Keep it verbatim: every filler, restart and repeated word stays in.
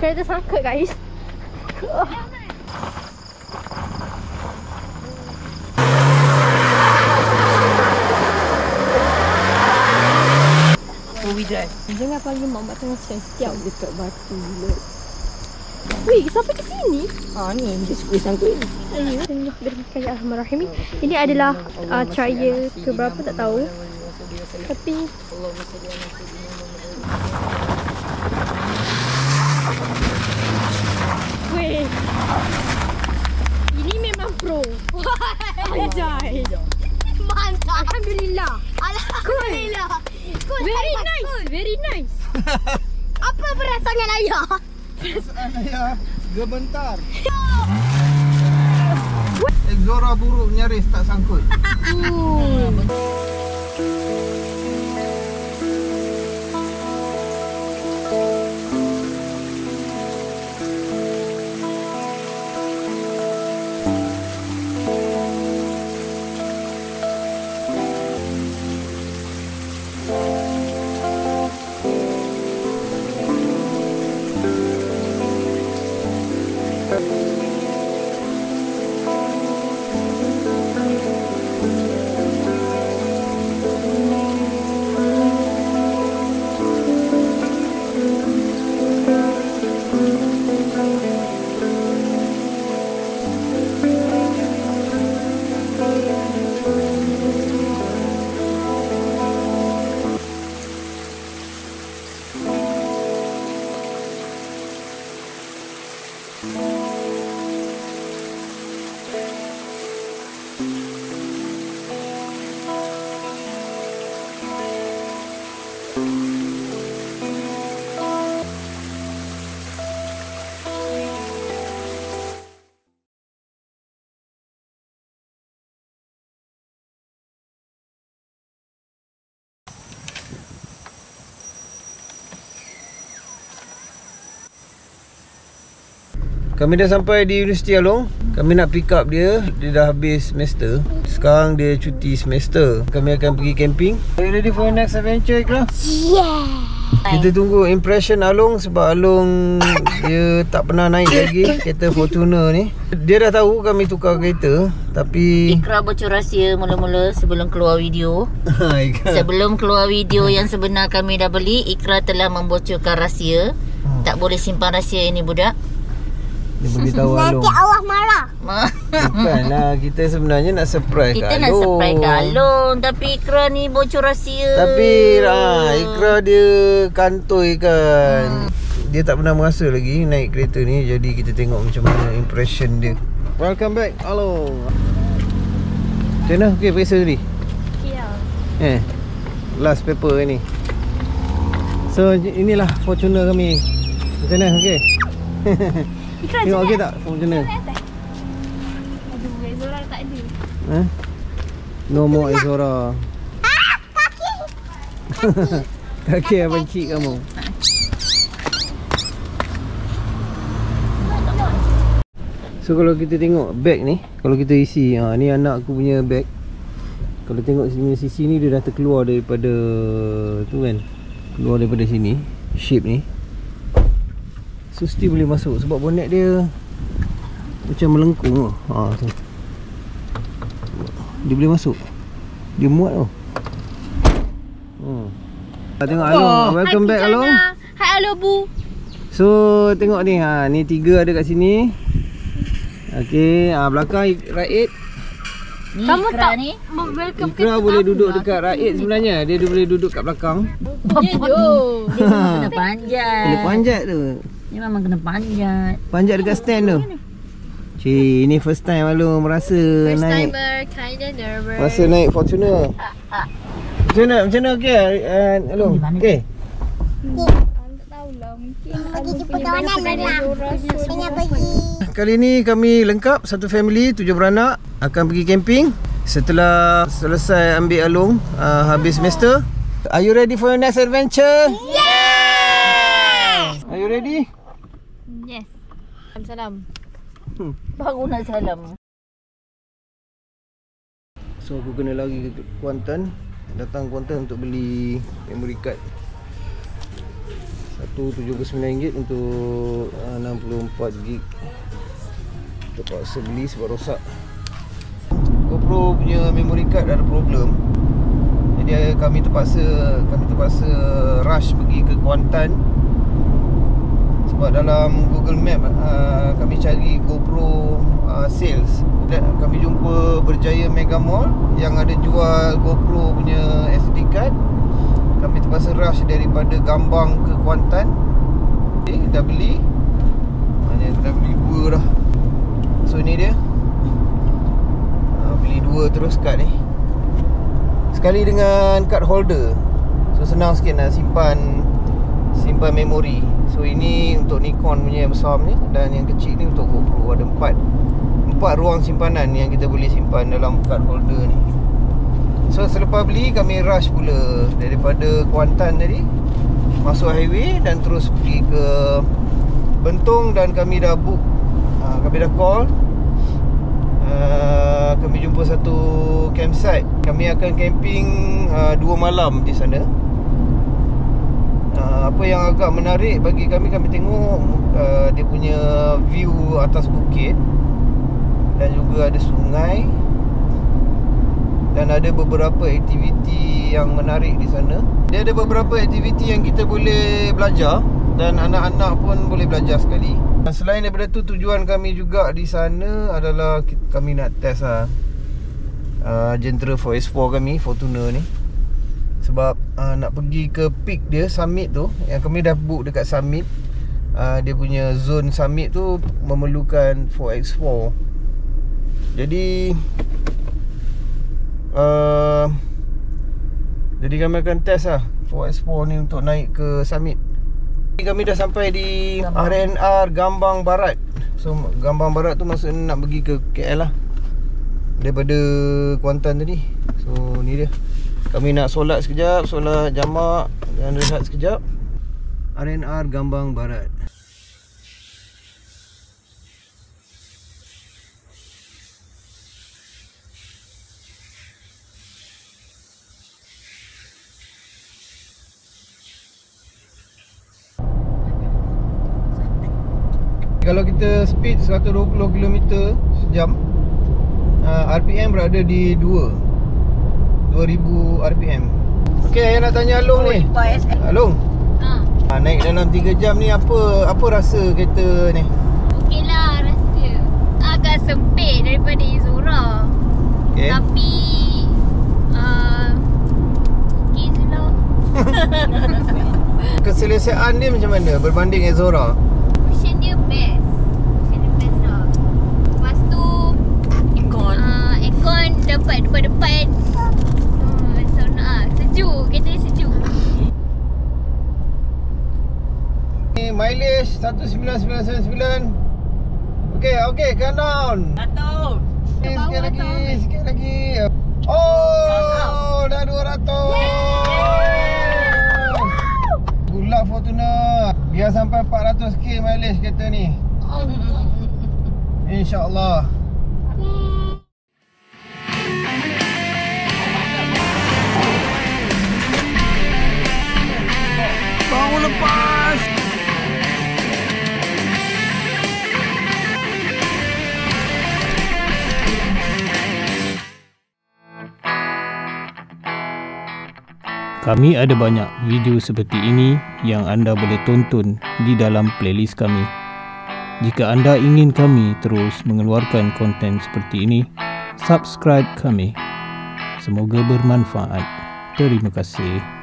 Kereta sangkut guys. Oh. Jangan panggil mak tengah setiap dekat batu gila. Wih, sampai ke sini? Ah, ni dia sekuis sangkut ni. Bismillahirrahmanirrahim. Ini adalah uh, cahaya ke berapa tak tahu. Tapi weh, ini memang pro. Anjay. Mantap. Alhamdulillah. Alhamdulillah. Cool. Very nice. Cool. Very nice. Apa perasaannya ayah? Perasaan ayah gementar. Izora buruk nyaris tak sangkut. Kami dah sampai di Universiti Along. Kami nak pick up dia. Dia dah habis semester. Sekarang dia cuti semester. Kami akan pergi camping. Are you ready for your next adventure, Ikra? Yeah! Kita tunggu impression Along sebab Along dia tak pernah naik lagi kereta Fortuner ni. Dia dah tahu kami tukar kereta tapi Ikra bocor rahsia mula-mula sebelum keluar video. Sebelum keluar video yang sebenar kami dah beli, Ikra telah membocorkan rahsia. Hmm. Tak boleh simpan rahsia ini budak. Dia beritahu Along. Nanti Allah marah. Bukanlah, kita sebenarnya nak surprise kita Along. Kita nak surprise kat Along. Tapi Ikra ni bocor rahsia. Tapi ah, Ikra dia kantoi kan. hmm. Dia tak pernah merasa lagi naik kereta ni. Jadi kita tengok macam mana impression dia. Welcome back Along. Macam mana? Okay, periksa tadi? Ya. Eh, last paper ni. So, inilah Fortuner kami. Macam mana? Okay. Tengok okey tak? Macam mana? Aduh, Izora tak ada. Eh? No more Izora. Ah, kaki! Kaki abang cik kamu. So, kalau kita tengok bag ni, kalau kita isi, ha, ni anak aku punya bag. Kalau tengok sini sisi ni, dia dah terkeluar daripada tu kan. Keluar daripada sini, shape ni. So still boleh masuk sebab bonet dia macam melengkung. Ha, tu. Dia boleh masuk. Dia muat tau. Hmm. Tengok oh. Along. Welcome Hi, back Along. Hai Along Bu. So tengok ni. Ha, ni tiga ada kat sini. Okey, ha, belakang Raid. Ni kamu Ikra tak ni welcome Ikra ke boleh duduk dekat Raid sebenarnya. Dia, dia boleh duduk kat belakang. Dia tu. Dia kena panjat. Kena panjat tu. Dia memang kena panjat. Panjat dekat stand tu. Cik, ini first time Along merasa first naik. First timer, kinda nervous. Merasa naik Fortuner. Macam mana, macam mana okey Along? Okey? Okey. Tak tahulah, mungkin Along punya pergi. Kali ni kami lengkap, satu family, tujuh beranak. Akan pergi camping. Setelah selesai ambil Along, uh, habis semester. Are you ready for your next adventure? Yeah! Are you ready? Yes. Salam. Hmm. Baru nak salam. So aku kena lari ke Kuantan. Datang Kuantan untuk beli memory card. seratus tujuh puluh sembilan ringgit untuk enam puluh empat gig. Terpaksa beli sebab rosak. GoPro punya memory card ada problem. Jadi kami terpaksa kami terpaksa rush pergi ke Kuantan. Sebab dalam Google Map uh, kami cari GoPro uh, sales. Dan kami jumpa Berjaya Mega Mall yang ada jual GoPro punya S D card. Kami terpaksa rush daripada Gambang ke Kuantan. Okay, dah beli. Mana dah beli dua dah. So ni dia. Beli dua terus kad ni. Sekali dengan card holder. So senang sikit nak simpan simpan memori. So ini untuk Nikon punya yang besar ni, dan yang kecil ni untuk GoPro. Ada empat empat ruang simpanan yang kita boleh simpan dalam card holder ni. So selepas beli kami rush pula daripada Kuantan tadi, masuk highway dan terus pergi ke Bentong. Dan kami dah book, kami dah call, uh, kami jumpa satu campsite. Kami akan camping uh, dua malam di sana. uh, Apa yang agak menarik bagi kami, kami tengok uh, dia punya view atas bukit, dan juga ada sungai, dan ada beberapa aktiviti yang menarik di sana. Dia ada beberapa aktiviti yang kita boleh belajar, dan anak-anak pun boleh belajar sekali. Selain daripada tu, tujuan kami juga di sana adalah kami nak test lah uh, jentera four by four kami, Fortuner ni. Sebab uh, nak pergi ke peak dia, summit tu, yang kami dah book dekat summit. uh, Dia punya zone summit tu memerlukan four by four. Jadi uh, Jadi kami akan test lah four by four ni untuk naik ke summit. Kami dah sampai di Gambang. R N R Gambang Barat. So Gambang Barat tu maksudnya nak pergi ke K L lah, daripada Kuantan tadi. So ni dia, kami nak solat sekejap, solat jamak dan rehat sekejap. R N R Gambang Barat. Kalau kita speed seratus dua puluh kilometer sejam, uh, R P M berada di dua ribu R P M. Okey, saya nak tanya Along ni. Along, ha. ha naik dalam tiga jam ni, apa apa rasa kereta ni? Okeylah rasa dia. Agak sempit daripada Izora. Okay. Tapi uh, okey je lah. Keselesaan dia macam mana berbanding Izora? Dia best. Dia best lah. Lepas tu aircon. Uh, aircon dapat depan-depan. Hmm, so nak sejuk. Kereta sejuk. Ni mileage satu sembilan sembilan sembilan. Okey, okey, count down. Satu. Sikit, sikit lagi, sikit lagi. Oh, dah dua ratus. Gula Fortuner. Biar sampai empat ratus kilometer mileage kereta ni, InsyaAllah. Baru lepas. Kami ada banyak video seperti ini yang anda boleh tonton di dalam playlist kami. Jika anda ingin kami terus mengeluarkan konten seperti ini, subscribe kami. Semoga bermanfaat. Terima kasih.